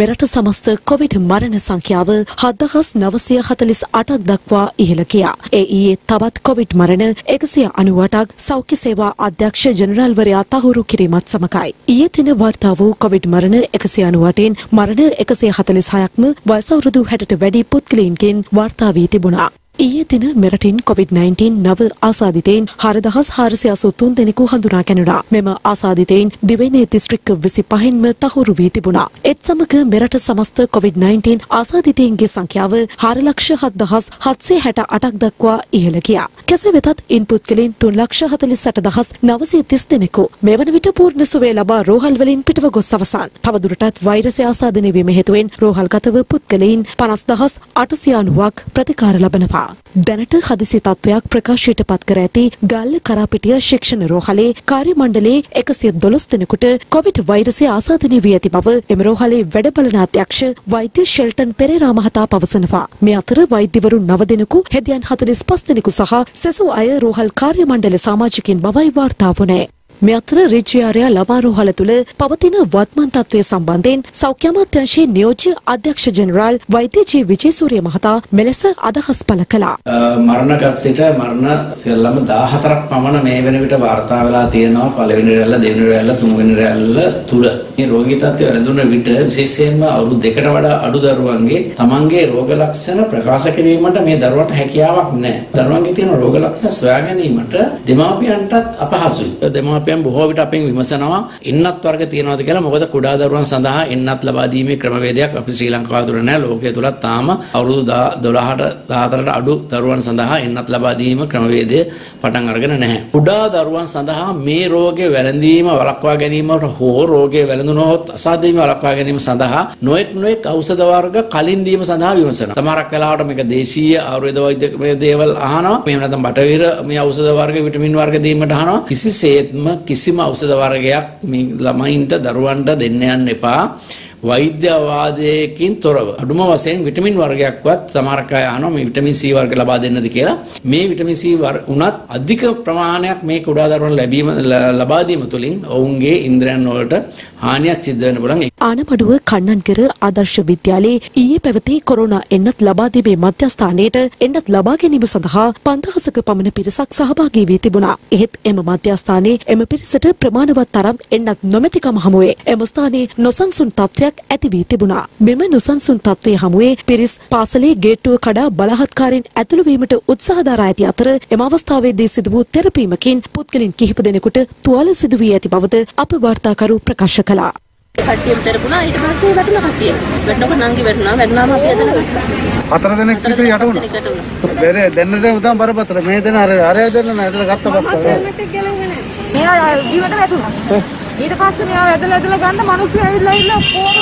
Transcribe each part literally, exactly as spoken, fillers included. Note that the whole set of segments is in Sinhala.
මෙරට සමස්ත කොවිඩ් මරණ සංඛ්‍යාව හත් දහස් නවසිය හතළිස් අටක් දක්වා ඉහළ ගියා. ඒ ඊයේ තවත් කොවිඩ් මරණ එකසිය අනූඅටක් සෞඛ්‍ය සේවා අධ්‍යක්ෂ ජනරාල්වරයා තහවුරු කිරීමත් සමගයි. ඊයේ දින වාර්තා වූ කොවිඩ් මරණ එකසිය අනූඅටෙන් මරණ එකසිය හතළිස් හයක්ම වයස අවුරුදු හැටට වැඩි පුද්ගලයින්ගෙන් වාර්තා වී තිබුණා. ඊයේ දින මෙරටින් කොවිඩ් නයින්ටීන් නව ආසාදිතයින් හාරදහස් හාරසිය අසූ තුන් දෙනෙකු හඳුනා ගැනුණා. මෙම ආසාදිතයින් දිවයිනේ දිස්ත්‍රික්ක විසිපහෙන්ම තහවුරු වී තිබුණා. එත් සමග මෙරට සමස්ත කොවිඩ් නයින්ටීන් ආසාදිතයින්ගේ සංඛ්‍යාව හාර ලක්ෂ හත් දහස් හත්සිය හැට අටක් දක්වා ඉහළ ගියා. කෙසේ වෙතත් ඉන් පුද්ගලයින් තුන් ලක්ෂ හතළිස් අට දහස් නවසිය තිස් දෙනෙකු මේ වන විට පූර්ණ සුවය ලබා රෝහල් වලින් පිටව ගොස් අවසන්. තවදුරටත් වෛරසය ආසාදනය වීම හේතුවෙන් රෝහල්ගතව පුද්ගලයින් පනස් දහස් අටසිය අනූඅක් ප්‍රතිකාර ලබනවා. දැනට හදිසි තත්වයක් ප්‍රකාශයට පත් කර ඇති ගල්ල කරාපිටිය ශික්ෂණ රෝහලේ කාර්ය මණ්ඩලයේ එකසිය දොළොස් දෙනෙකුට කොවිඩ් වෛරසය ආසාදනය වී ඇති බව එම රෝහලේ වැඩ බලන අධ්‍යක්ෂ වෛද්‍ය ෂෙල්ටන් පෙරේරා මහතා පවසනවා. මේ අතර වෛද්‍යවරු නව දෙනෙකු, හෙදියන් හතළිස් පහ දෙනෙකු සහ සෙසු අය රෝහල් කාර්ය මණ්ඩල සමාජිකින් බවයි වාර්තා වුණේ. මේ අතර රාජ්‍යාරයා ළමා රෝහල තුළ පවතින වත්මන් තත්ත්වය සම්බන්ධයෙන් සෞඛ්‍ය අමාත්‍යාංශයේ නියෝජ්‍ය අධ්‍යක්ෂ ජෙනරාල් වෛද්‍ය ජී විජේසූරිය මහතා මෙලෙස අදහස් පළ කළා. මරණ ගත්තට මරණ සියල්ලම දහහතරක් පමණ මේ වෙන විට වාර්තා වෙලා තියෙනවා. පළවෙනි රැල්ල, දෙවෙනි රැල්ල, තුන්වෙනි රැල්ල තුල මේ රෝගී තත්ත්වය වැළඳුන විට විශේෂයෙන්ම අවුරුදු දෙකකට වඩා අඩු දරුවන්ගේ තමන්ගේ රෝග ලක්ෂණ ප්‍රකාශ කිරීමට මේ දරුවන්ට හැකියාවක් නැහැ. දරුවන්ගේ තියෙන රෝග ලක්ෂණ සොයා ගැනීමට දෙමාපියන්ටත් අපහසුයි. දෙමාපියන් බොහෝ විට අපෙන් විමසනවා ඉන්නත් වර්ග තියනවාද කියලා. මොකද කුඩා දරුවන් සඳහා ඉන්නත් ලබා දීමේ ක්‍රමවේදයක් අපි ශ්‍රී ලංකාව තුළ නැහැ. ලෝකයේ තුලත් තාම අවුරුදු දොළහට දහතරට අඩු දරුවන් සඳහා ඉන්නත් ලබා දීම ක්‍රමවේදය පටන් අරගෙන නැහැ. කුඩා දරුවන් සඳහා මේ රෝගේ වැළඳීම වළක්වා ගැනීමට හෝ රෝගේ වැළඳුනොත් අසාධ්‍යම වළක්වා ගැනීම සඳහා නොඑක් නොඑක් ඖෂධ වර්ග කලින් දීම සඳහා විමසනවා. සමහරක් වෙලාවට මේක දේශීය ආයුර්වේද වෛද්‍ය දේවල් අහනවා. මේව නැත්නම් බටහිර මේ ඖෂධ වර්ග විටමින් වර්ග දීමට අහනවා. කිසිසේත්ම කිසිම ඖෂධ වර්ගයක් මේ ළමයින්ට දරුවන්ට දෙන්න යන්න එපා. වෛද්‍යවාදයකින් තොරව අඩුම වශයෙන් විටමින් වර්ගයක්වත් සමහරක් අය අහනවා මේ විටමින් සී වර්ග ලබා දෙන්නද කියලා. මේ විටමින් සී වුණත් අධික ප්‍රමාණයක් මේ කුඩා දරුවන් ලැබීම ලබා දීම තුළින් ඔවුන්ගේ ඉන්ද්‍රයන් වලට හානියක් සිද්ධ වෙන්න පුළුවන්. ආනපඩුව කන්නන්කර ආදර්ශ විද්‍යාලයේ ඊයේ පැවති කොරෝනා එන්නත් ලබා දීමේ මධ්‍යස්ථානයේට එන්නත් ලබා ගැනීම සඳහා පන්දහසක පමණ පිරිසක් සහභාගී වී තිබුණා. එහෙත් එම මධ්‍යස්ථානයේ එම පිරිසට ප්‍රමාණවත් තරම් එන්නත් නොමැතිකම හමුවේ. එම ස්ථානයේ නොසන්සුන් තත්ත්වයක් ඇති වී තිබුණා. මෙම නොසන්සුන් තත්ත්වයේ හමුවේ පිරිස් පාසලේ ගේට්ටුව කඩා බලහත්කාරයෙන් ඇතුළු වීමට උත්සාහ දරා ඇති අතර එම අවස්ථාවේදී සිදු වූ තෙරපීමකින් පුද්ගලින් කිහිප දෙනෙකුට තුවාල සිදු වී ඇති බවද අප වාර්තාකරු ප්‍රකාශ කළා. කට්ටියම තෙරපුණා. ඊට පස්සේ වැටුණා කට්ටිය. වැටෙනකොට නංගි වැටුණා. වැටුණාම අපි අදලා හතර දෙනෙක් විතර යට වුණා. බැරේ දැන්න දැන් උදාම බරපතල. මේ දෙන අර අරය දෙන්න නෑ. ඒතර ගත්ත පස්සේ. මේවා ජීවිත වැටුණා. ඊට පස්සේ මෙයා වැදලා වැදලා ගන්න මිනිස්සු ඇවිල්ලා ඉන්නවා. කොහොමද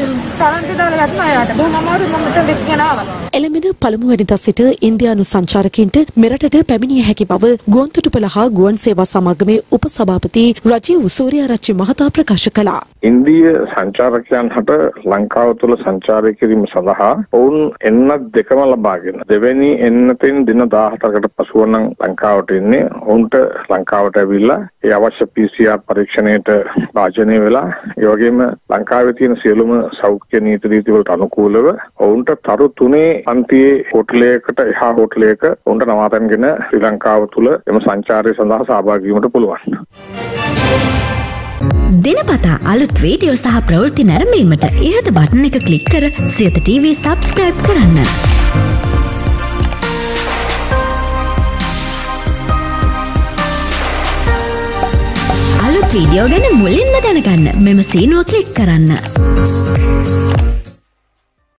යන්නේ? තරන්ටි දාලා යතුනා යාට. බොහොම අමාරුයි මම මෙතන දෙක්ගෙන ආවා. එළඹෙන පළමු වෙනිදා සිට ඉන්දියානු සංචාරකයන්ට මෙරටට පැමිණිය හැකි බව ගුවන්තොටුපළ හා ගුවන් සේවා සමාගමේ උපසභාපති රජීව් සූරියාරච්චි මහතා ප්‍රකාශ කළා. ඉන්දීය සංචාරකයන්ට ලංකාව තුළ සංචාරය කිරීම සඳහා ඔවුන් එන්නත් දෙකම ලබාගෙන දෙවැනි එන්නතින් දින දහහතරකට පසුව නම් ලංකාවට එන්නේ. ඔවුන්ට ලංකාවට ඇවිල්ලා ඒ අවශ්‍ය පී සී ආර් පරීක්ෂණයට භාජනය වෙලා ඒ වගේම ලංකාවේ තියෙන සියලුම සෞඛ්‍ය නීති රීති වලට අනුකූලව ඔවුන්ට තරු තුනේ අන්තියේ හෝටලයකට එහා හෝටලයක ඔවුන්ට නවාතැන්ගෙන ශ්‍රී ලංකාව තුළ එම සංචාරය සඳහා සහභාගී වීමට පුළුවන්. දිනපතා අලුත් වීඩියෝ සහ ප්‍රවෘත්ති නැරඹීමට ඉහත බටන් එක ක්ලික් කර සියත ටීවී subscribe කරන්න. වීඩියෝ ගැන මුලින්ම දැනගන්න මෙම සීනුව ක්ලික් කරන්න.